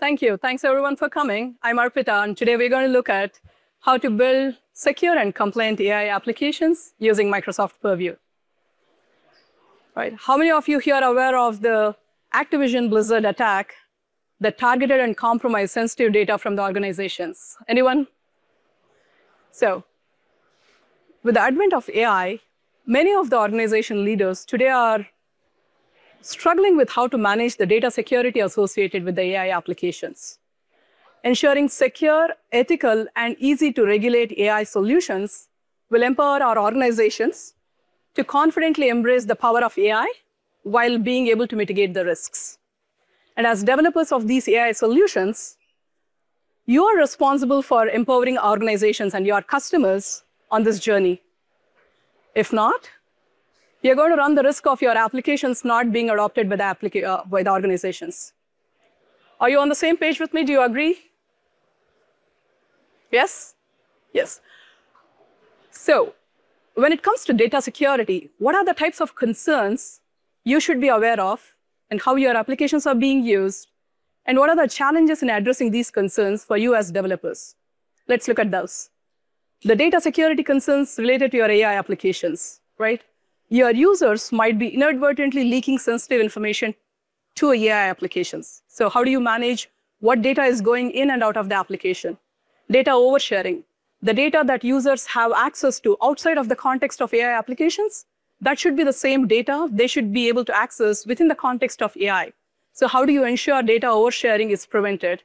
Thank you. Thanks, everyone, for coming. I'm Arpita, and today we're going to look at how to build secure and compliant AI applications using Microsoft Purview. All right. How many of you here are aware of the Activision Blizzard attack that targeted and compromised sensitive data from the organizations? Anyone? So with the advent of AI, many of the organization leaders today are struggling with how to manage the data security associated with the AI applications. Ensuring secure, ethical, and easy to regulate AI solutions will empower our organizations to confidently embrace the power of AI while being able to mitigate the risks. And as developers of these AI solutions, you are responsible for empowering organizations and your customers on this journey. If not, you're going to run the risk of your applications not being adopted by the organizations. Are you on the same page with me? Do you agree? Yes? Yes. So when it comes to data security, what are the types of concerns you should be aware of and how your applications are being used? And what are the challenges in addressing these concerns for you as developers? Let's look at those. The data security concerns related to your AI applications, right? Your users might be inadvertently leaking sensitive information to AI applications. So how do you manage what data is going in and out of the application? Data oversharing, the data that users have access to outside of the context of AI applications, that should be the same data they should be able to access within the context of AI. So how do you ensure data oversharing is prevented?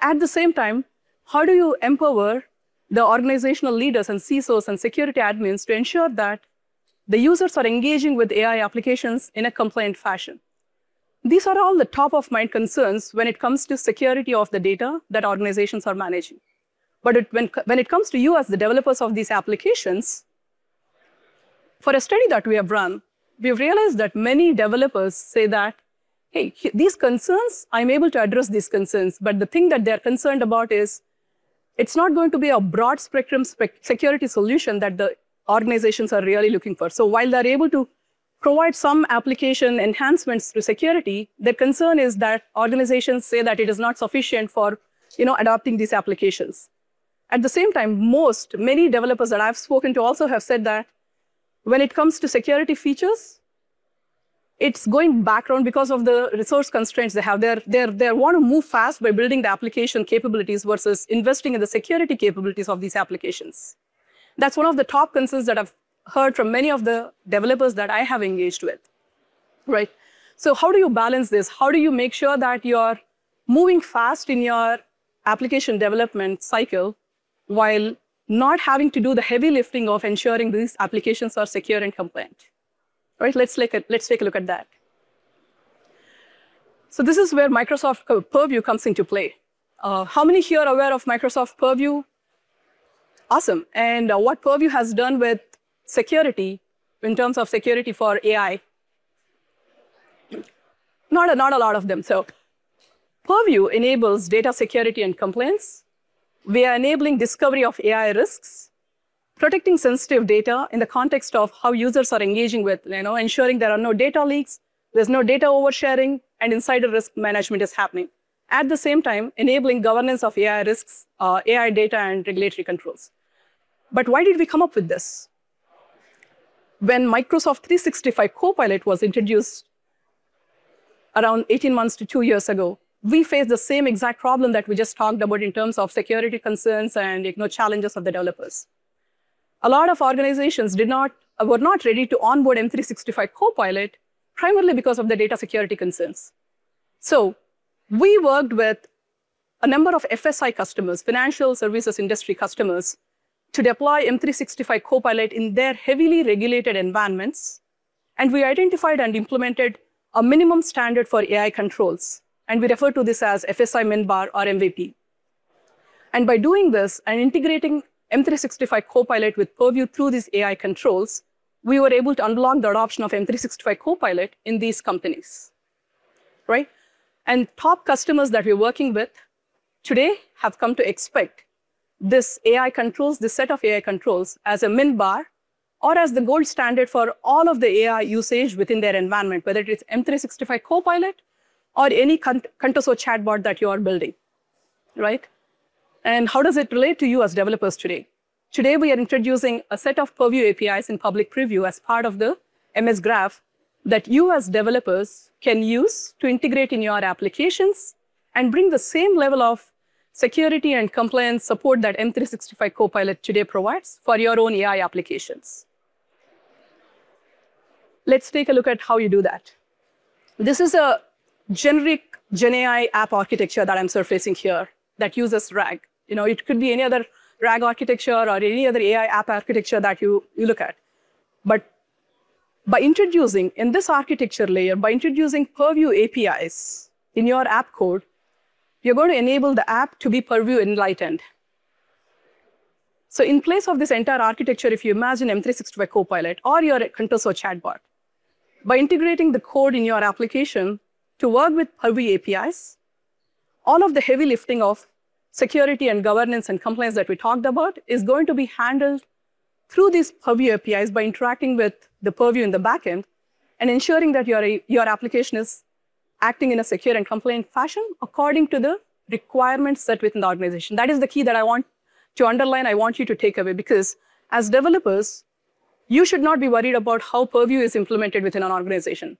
At the same time, how do you empower the organizational leaders and CISOs and security admins to ensure that the users are engaging with AI applications in a compliant fashion? These are all the top-of-mind concerns when it comes to security of the data that organizations are managing. But when it comes to you as the developers of these applications, for a study that we have run, we've realized that many developers say that, hey, these concerns, I'm able to address these concerns, but the thing that they're concerned about is it's not going to be a broad spectrum security solution that the organizations are really looking for. So while they're able to provide some application enhancements to security, their concern is that organizations say that it is not sufficient for adopting these applications. At the same time, many developers that I've spoken to also have said that when it comes to security features, it's going background because of the resource constraints they have. They want to move fast by building the application capabilities versus investing in the security capabilities of these applications. That's one of the top concerns that I've heard from many of the developers that I have engaged with, right? So how do you balance this? How do you make sure that you're moving fast in your application development cycle while not having to do the heavy lifting of ensuring these applications are secure and compliant? Right? Let's take a look at that. So this is where Microsoft Purview comes into play. How many here are aware of Microsoft Purview? Awesome. And what Purview has done with security in terms of security for AI? Not a lot of them. So Purview enables data security and compliance. We are enabling discovery of AI risks, protecting sensitive data in the context of how users are engaging with, ensuring there are no data leaks, there's no data oversharing, and insider risk management is happening. At the same time, enabling governance of AI risks, AI data, and regulatory controls. But why did we come up with this? When Microsoft 365 Copilot was introduced around 18 months to 2 years ago, we faced the same exact problem that we just talked about in terms of security concerns and challenges of the developers. A lot of organizations were not ready to onboard M365 Copilot, primarily because of the data security concerns. So we worked with a number of FSI customers, financial services industry customers, to deploy M365 Copilot in their heavily regulated environments. And we identified and implemented a minimum standard for AI controls. And we refer to this as FSI MinBar or MVP. And by doing this and integrating M365 Copilot with Purview through these AI controls, we were able to unlock the adoption of M365 Copilot in these companies, right? And top customers that we're working with today have come to expect this set of AI controls as a MinBar or as the gold standard for all of the AI usage within their environment, whether it's M365 Copilot or any Contoso chatbot that you are building, right? And how does it relate to you as developers today? Today, we are introducing a set of Purview APIs in public preview as part of the MS Graph that you as developers can use to integrate in your applications and bring the same level of security and compliance support that M365 Copilot today provides for your own AI applications. Let's take a look at how you do that. This is a generic GenAI app architecture that I'm surfacing here that uses RAG. You know, it could be any other RAG architecture or any other AI app architecture that you look at. But by introducing, in this architecture layer, by introducing Purview APIs in your app code, you're going to enable the app to be Purview enlightened. So in place of this entire architecture, if you imagine M365 Copilot or your Contoso chatbot, by integrating the code in your application to work with Purview APIs, all of the heavy lifting of security and governance and compliance that we talked about is going to be handled through these Purview APIs by interacting with the Purview in the backend and ensuring that your application is acting in a secure and compliant fashion according to the requirements set within the organization. That is the key that I want to underline, I want you to take away, because as developers, you should not be worried about how Purview is implemented within an organization.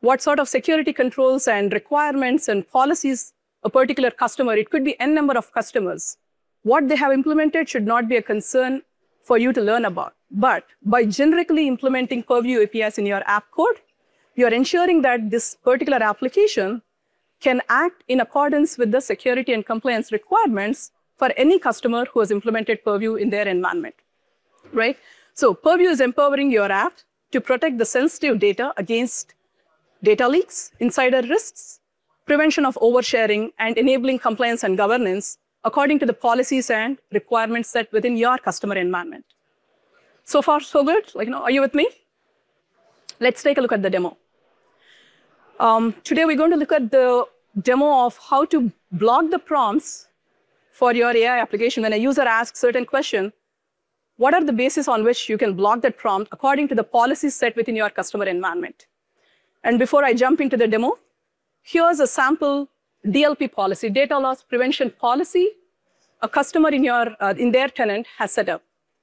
What sort of security controls and requirements and policies a particular customer, it could be n number of customers, what they have implemented should not be a concern for you to learn about. But by generically implementing Purview APIs in your app code, you're ensuring that this particular application can act in accordance with the security and compliance requirements for any customer who has implemented Purview in their environment, right? So Purview is empowering your app to protect the sensitive data against data leaks, insider risks, prevention of oversharing, and enabling compliance and governance according to the policies and requirements set within your customer environment. So far, so good? Like, you know, are you with me? Let's take a look at the demo. Today, we're going to look at the demo of how to block the prompts for your AI application. When a user asks a certain question, what are the bases on which you can block that prompt according to the policies set within your customer environment? And before I jump into the demo, here's a sample DLP policy, data loss prevention policy, a customer in their tenant has set up.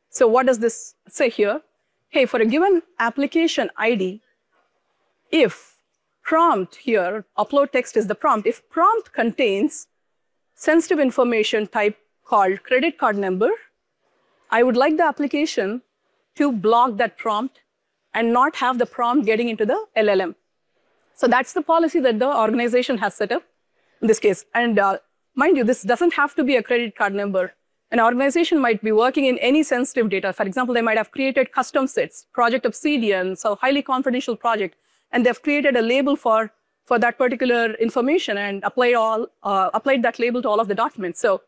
So what does this say here? Hey, for a given application ID, if prompt here, upload text is the prompt, if prompt contains sensitive information type called credit card number, I would like the application to block that prompt and not have the prompt getting into the LLM. So that's the policy that the organization has set up in this case. And mind you, this doesn't have to be a credit card number. An organization might be working in any sensitive data. For example, they might have created custom sets, Project Obsidian, so highly confidential project, and they've created a label for that particular information and applied that label to all of the documents. So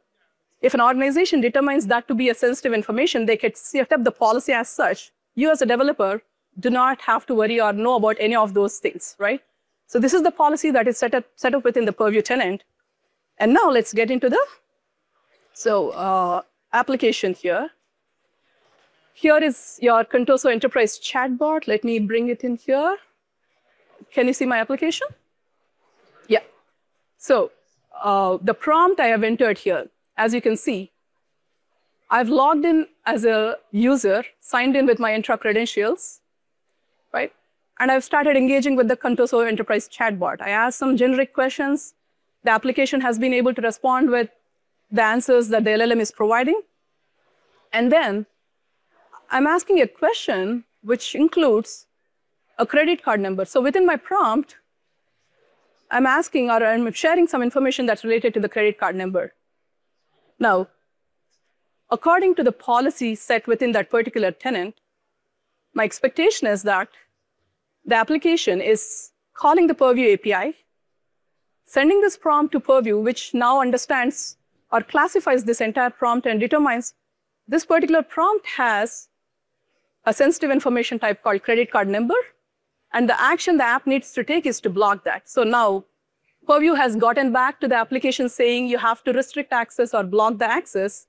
if an organization determines that to be a sensitive information, they could set up the policy as such. You as a developer do not have to worry or know about any of those things, right? So this is the policy that is set up within the Purview tenant. And now let's get into the application here. Here is your Contoso Enterprise chatbot. Let me bring it in here. Can you see my application? Yeah. So the prompt I have entered here, as you can see, I've logged in as a user, signed in with my Entra credentials, right? And I've started engaging with the Contoso Enterprise chatbot. I asked some generic questions. The application has been able to respond with the answers that the LLM is providing. And then I'm asking a question which includes a credit card number. So within my prompt, I'm asking or I'm sharing some information that's related to the credit card number. Now, according to the policy set within that particular tenant, my expectation is that the application is calling the Purview API, sending this prompt to Purview, which now understands or classifies this entire prompt and determines this particular prompt has a sensitive information type called credit card number, and the action the app needs to take is to block that. So now Purview has gotten back to the application saying you have to restrict access or block the access.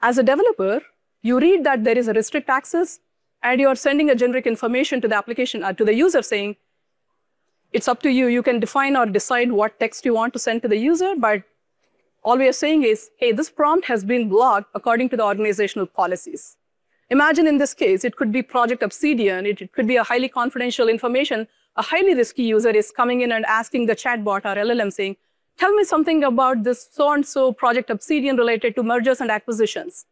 As a developer, you read that there is a restrict access, and you are sending a generic information to the application, to the user saying, it's up to you. You can define or decide what text you want to send to the user, but all we are saying is, hey, this prompt has been blocked according to the organizational policies. Imagine in this case, it could be Project Obsidian, it could be a highly confidential information. A highly risky user is coming in and asking the chatbot or LLM saying, tell me something about this so-and-so Project Obsidian related to mergers and acquisitions.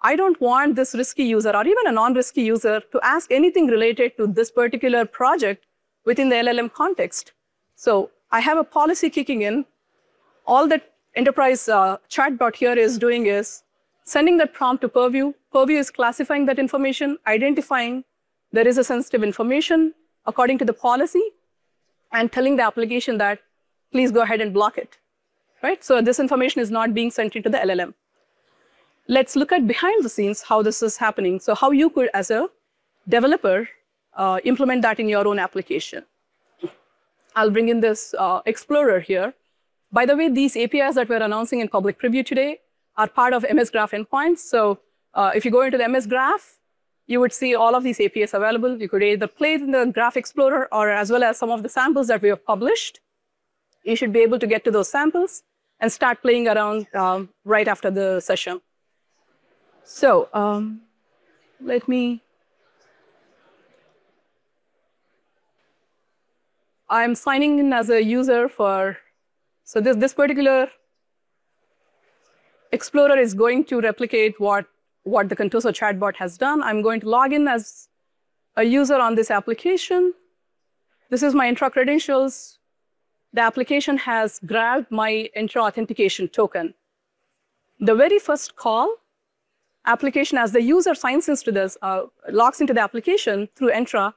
I don't want this risky user or even a non-risky user to ask anything related to this particular project within the LLM context. So I have a policy kicking in. All that enterprise chatbot here is doing is sending that prompt to Purview. Purview is classifying that information, identifying there is a sensitive information according to the policy, and telling the application that, please go ahead and block it, right? So this information is not being sent into the LLM. Let's look at behind the scenes how this is happening. So how you could, as a developer, implement that in your own application. I'll bring in this Explorer here. By the way, these APIs that we're announcing in public preview today are part of MS Graph endpoints. So if you go into the MS Graph, you would see all of these APIs available. You could either play in the Graph Explorer or as well as some of the samples that we have published. You should be able to get to those samples and start playing around right after the session. So let me, I'm signing in as a user for, so this particular Explorer is going to replicate what the Contoso chatbot has done. I'm going to log in as a user on this application. This is my Entra credentials. The application has grabbed my Entra authentication token. The very first call, application as the user signs into this, logs into the application through Entra,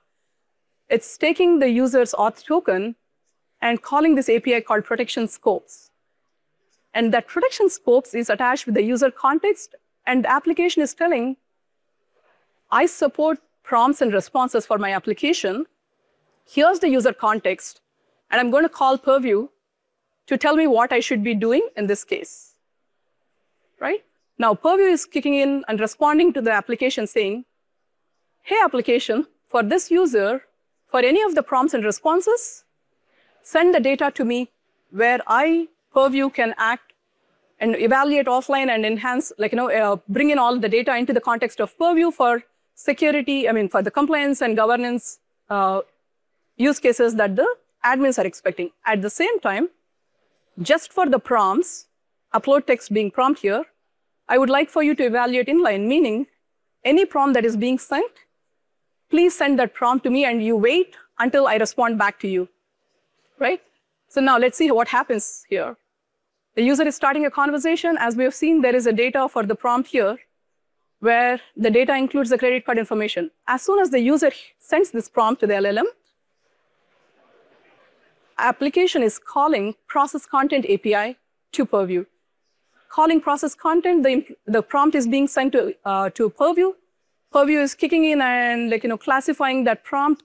it's taking the user's auth token and calling this API called Protection Scopes. And that Protection Scopes is attached with the user context, and the application is telling, I support prompts and responses for my application. Here's the user context. And I'm going to call Purview to tell me what I should be doing in this case, right? Now, Purview is kicking in and responding to the application saying, hey, application, for this user, for any of the prompts and responses, send the data to me where I, Purview, can act and evaluate offline and enhance, like, you know, bring in all the data into the context of Purview for security, I mean, for the compliance and governance use cases that the admins are expecting. At the same time, just for the prompts, upload text being prompt here, I would like for you to evaluate inline, meaning any prompt that is being sent, please send that prompt to me and you wait until I respond back to you, right? So now let's see what happens here. The user is starting a conversation. As we have seen, there is a data for the prompt here where the data includes the credit card information. As soon as the user sends this prompt to the LLM, application is calling process content API to Purview. Calling process content, the prompt is being sent to Purview. Purview is kicking in and, like, you know, classifying that prompt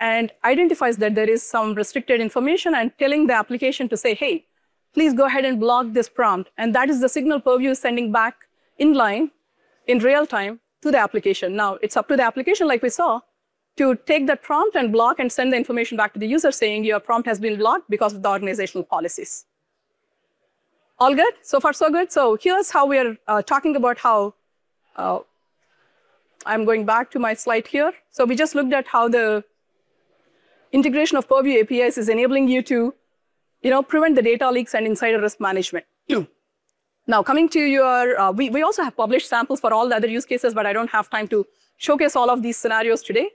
and identifies that there is some restricted information and telling the application to say, hey, please go ahead and block this prompt. And that is the signal Purview is sending back inline in real time to the application. Now, it's up to the application, like we saw, to take that prompt and block and send the information back to the user saying your prompt has been blocked because of the organizational policies. All good? So far, so good. So here's how we are talking about how, I'm going back to my slide here. So we just looked at how the integration of Purview APIs is enabling you to, you know, prevent the data leaks and insider risk management. Now coming to your, we also have published samples for all the other use cases, but I don't have time to showcase all of these scenarios today.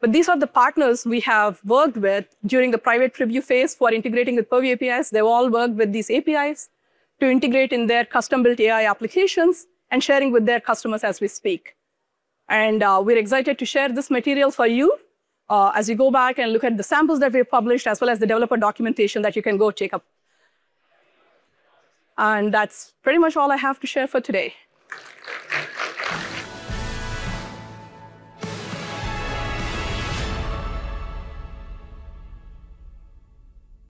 But these are the partners we have worked with during the private preview phase for integrating with Purview APIs. They've all worked with these APIs to integrate in their custom-built AI applications and sharing with their customers as we speak. And we're excited to share this material for you as you go back and look at the samples that we've published as well as the developer documentation that you can go take up. And that's pretty much all I have to share for today.